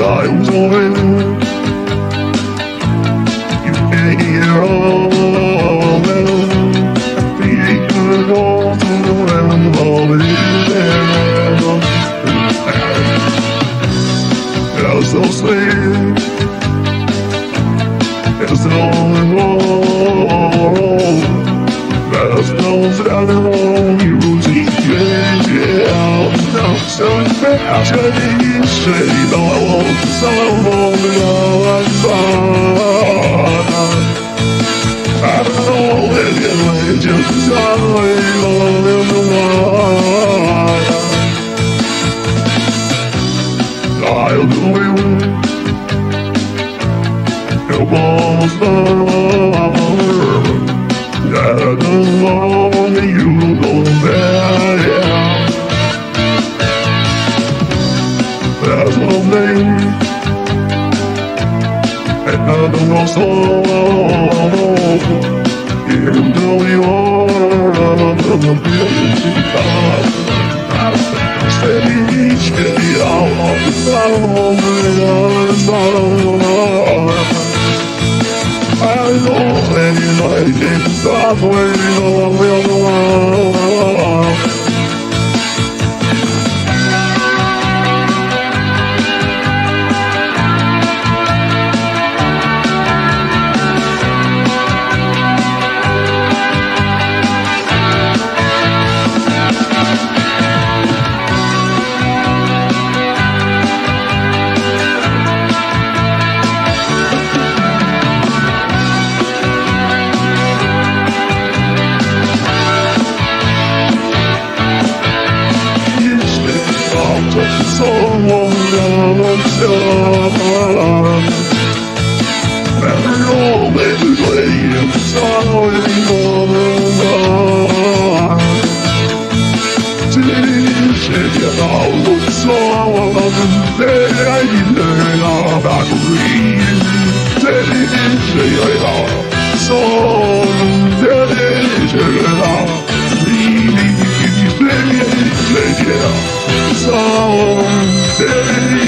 I want you here all alone. The ancient walls around all is there. As they'll say, as they'll roll, as those that are all you see, yeah, so fast, I didn't say, no, I won't, so I won't, I don't know, anyway, just I'll do it, the walls are over. I don't want you to go there, yeah. There's one thing another was all even though you are another beauty. I said each day I'll always I know I think that's where you know I will go. So long down on Shalom. Every old baby playing sorry for the night. She knows so long that I learn about grief. She so that she learns. So,